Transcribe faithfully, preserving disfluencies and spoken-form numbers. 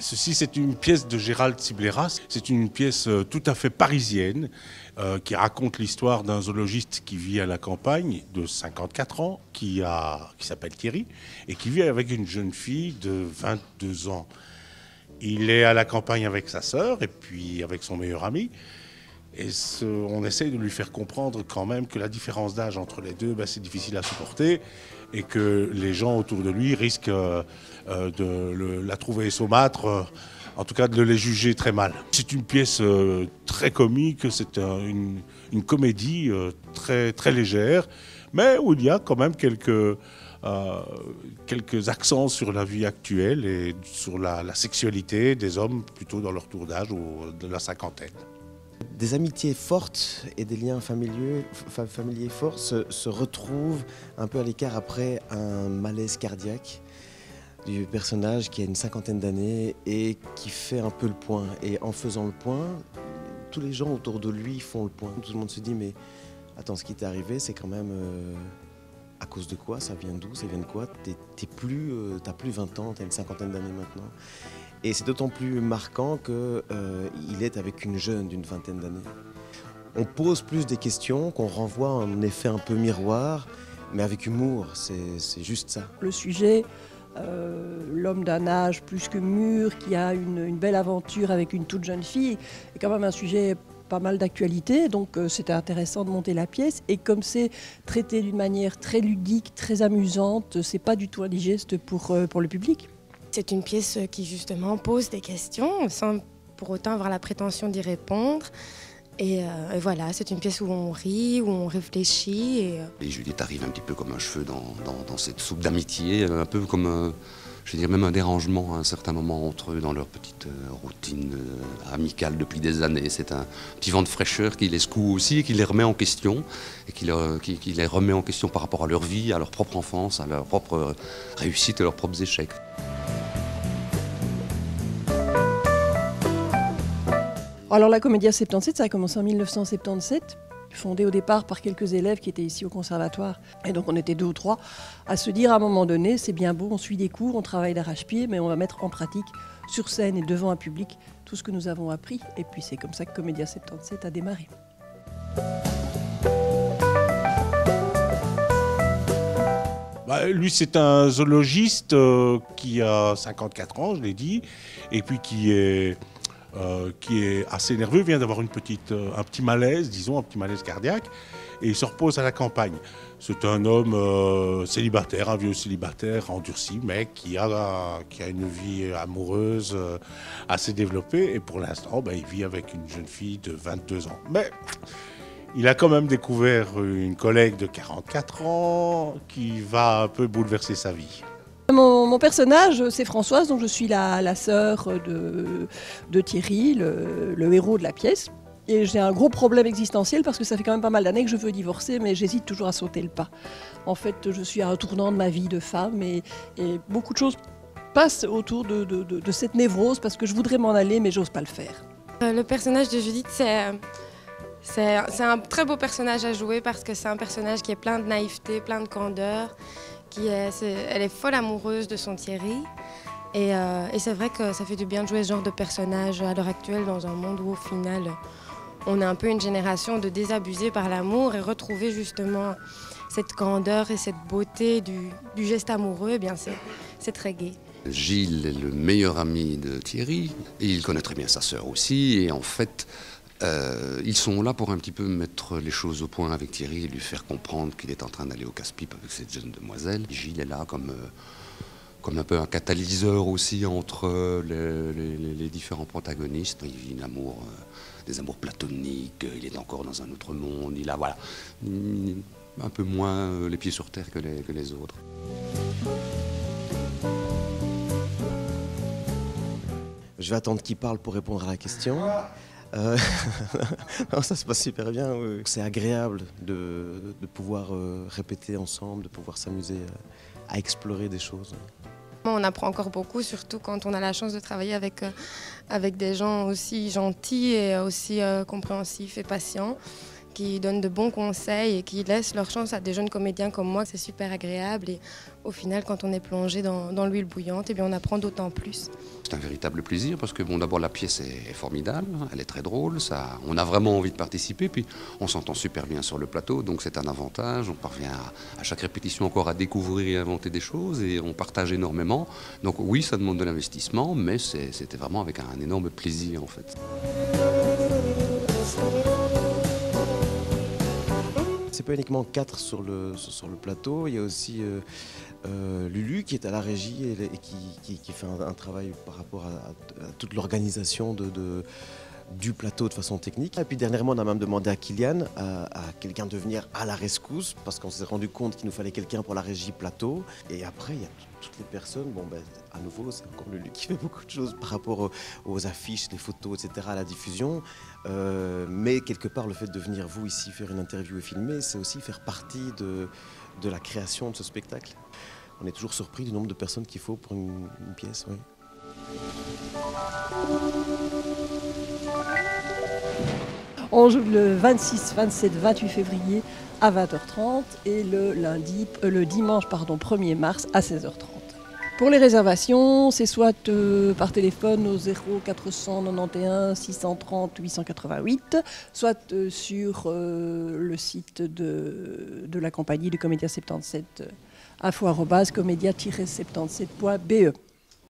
Ceci, c'est une pièce de Gérald Sibleyras. C'est une pièce tout à fait parisienne euh, qui raconte l'histoire d'un zoologiste qui vit à la campagne de cinquante-quatre ans, qui, a, qui s'appelle Thierry, et qui vit avec une jeune fille de vingt-deux ans. Il est à la campagne avec sa sœur et puis avec son meilleur ami. Et ce, on essaie de lui faire comprendre quand même que la différence d'âge entre les deux, ben, c'est difficile à supporter et que les gens autour de lui risquent euh, euh, de le, la trouver saumâtre, euh, en tout cas de les juger très mal. C'est une pièce euh, très comique, c'est un, une, une comédie euh, très, très légère, mais où il y a quand même quelques, euh, quelques accents sur la vie actuelle et sur la, la sexualité des hommes plutôt dans leur tour d'âge ou de la cinquantaine. Des amitiés fortes et des liens familiers, familiers forts se, se retrouvent un peu à l'écart après un malaise cardiaque du personnage qui a une cinquantaine d'années et qui fait un peu le point. Et en faisant le point, tous les gens autour de lui font le point. Tout le monde se dit, mais attends, ce qui t'est arrivé, c'est quand même euh, à cause de quoi? Ça vient d'où? Ça vient de quoi? T'es, t'es plus, euh, t'as plus vingt ans, t'as une cinquantaine d'années maintenant. Et c'est d'autant plus marquant qu'il euh, est avec une jeune d'une vingtaine d'années. On pose plus des questions qu'on renvoie en effet un peu miroir, mais avec humour, c'est juste ça. Le sujet, euh, l'homme d'un âge plus que mûr, qui a une, une belle aventure avec une toute jeune fille, est quand même un sujet pas mal d'actualité, donc euh, c'était intéressant de monter la pièce. Et comme c'est traité d'une manière très ludique, très amusante, c'est pas du tout indigeste pour, euh, pour le public. C'est une pièce qui justement pose des questions sans pour autant avoir la prétention d'y répondre. Et, euh, et voilà, c'est une pièce où on rit, où on réfléchit. Et, euh... et Juliette arrive un petit peu comme un cheveu dans, dans, dans cette soupe d'amitié, un peu comme, euh, je veux dire, même un dérangement à un certain moment entre eux dans leur petite euh, routine euh, amicale depuis des années. C'est un petit vent de fraîcheur qui les secoue aussi et qui les remet en question, et qui, leur, qui, qui les remet en question par rapport à leur vie, à leur propre enfance, à leur propre réussite et leurs propres échecs. Alors la Comédia soixante-dix-sept, ça a commencé en mille neuf cent soixante-dix-sept, fondée au départ par quelques élèves qui étaient ici au conservatoire. Et donc on était deux ou trois à se dire à un moment donné, c'est bien beau, on suit des cours, on travaille d'arrache-pied, mais on va mettre en pratique sur scène et devant un public tout ce que nous avons appris. Et puis c'est comme ça que Comédia soixante-dix-sept a démarré. Bah, lui, c'est un zoologiste euh, qui a cinquante-quatre ans, je l'ai dit, et puis qui est... Euh, qui est assez nerveux, vient d'avoir une petite, euh, un petit malaise, disons, un petit malaise cardiaque, et il se repose à la campagne. C'est un homme euh, célibataire, un vieux célibataire endurci, mais qui a, euh, qui a une vie amoureuse euh, assez développée, et pour l'instant, bah, il vit avec une jeune fille de vingt-deux ans. Mais il a quand même découvert une collègue de quarante-quatre ans qui va un peu bouleverser sa vie. Mon, mon personnage, c'est Françoise, dont je suis la, la sœur de, de Thierry, le, le héros de la pièce. Et j'ai un gros problème existentiel parce que ça fait quand même pas mal d'années que je veux divorcer, mais j'hésite toujours à sauter le pas. En fait, je suis à un tournant de ma vie de femme et, et beaucoup de choses passent autour de, de, de, de cette névrose parce que je voudrais m'en aller, mais j'ose pas le faire. Le personnage de Judith, c'est... C'est un très beau personnage à jouer parce que c'est un personnage qui est plein de naïveté, plein de candeur. Qui est, est, elle est folle amoureuse de son Thierry. Et, euh, et c'est vrai que ça fait du bien de jouer ce genre de personnage à l'heure actuelle dans un monde où au final, on a un peu une génération de désabusés par l'amour et retrouver justement cette candeur et cette beauté du, du geste amoureux, eh bien c'est très gai. Gilles est le meilleur ami de Thierry. Et il connaît très bien sa sœur aussi et en fait... Euh, ils sont là pour un petit peu mettre les choses au point avec Thierry et lui faire comprendre qu'il est en train d'aller au casse-pipe avec cette jeune demoiselle. Gilles est là comme, euh, comme un peu un catalyseur aussi entre euh, les, les, les différents protagonistes. Il vit l'amour, euh, des amours platoniques, il est encore dans un autre monde, il a voilà, un peu moins euh, les pieds sur terre que les, que les autres. Je vais attendre qu'il parle pour répondre à la question. Non, ça se passe super bien, oui. C'est agréable de, de pouvoir euh, répéter ensemble, de pouvoir s'amuser euh, à explorer des choses. On apprend encore beaucoup, surtout quand on a la chance de travailler avec, euh, avec des gens aussi gentils et aussi euh, compréhensifs et patients, qui donnent de bons conseils et qui laissent leur chance à des jeunes comédiens comme moi. C'est super agréable et au final, quand on est plongé dans, dans l'huile bouillante, eh bien, on apprend d'autant plus. C'est un véritable plaisir parce que bon, d'abord la pièce est formidable, elle est très drôle, ça, on a vraiment envie de participer, puis on s'entend super bien sur le plateau, donc c'est un avantage. On parvient à, à chaque répétition encore à découvrir et à inventer des choses et on partage énormément. Donc oui, ça demande de l'investissement, mais c'était vraiment avec un, un énorme plaisir en fait. C'est pas uniquement quatre sur le, sur le plateau, il y a aussi euh, euh, Lulu qui est à la régie et, et qui, qui, qui fait un, un travail par rapport à, à toute l'organisation de, de, du plateau de façon technique. Et puis dernièrement, on a même demandé à Kylian, à, à quelqu'un de venir à la rescousse parce qu'on s'est rendu compte qu'il nous fallait quelqu'un pour la régie plateau. Et après, il y a toutes les personnes, bon ben, à nouveau, c'est encore Lulu qui fait beaucoup de choses par rapport aux, aux affiches, les photos, et cetera, à la diffusion. Euh, mais quelque part, le fait de venir, vous, ici, faire une interview et filmer, c'est aussi faire partie de, de la création de ce spectacle. On est toujours surpris du nombre de personnes qu'il faut pour une, une pièce, oui. On joue le vingt-six, vingt-sept, vingt-huit février à vingt heures trente et le, lundi, euh, le dimanche pardon, premier mars à seize heures trente. Pour les réservations, c'est soit euh, par téléphone au zéro quatre cent quatre-vingt-onze six cent trente huit cent quatre-vingt-huit, soit euh, sur euh, le site de, de la compagnie de Comédia soixante-dix-sept, info arobase comédia tiret soixante-dix-sept point be.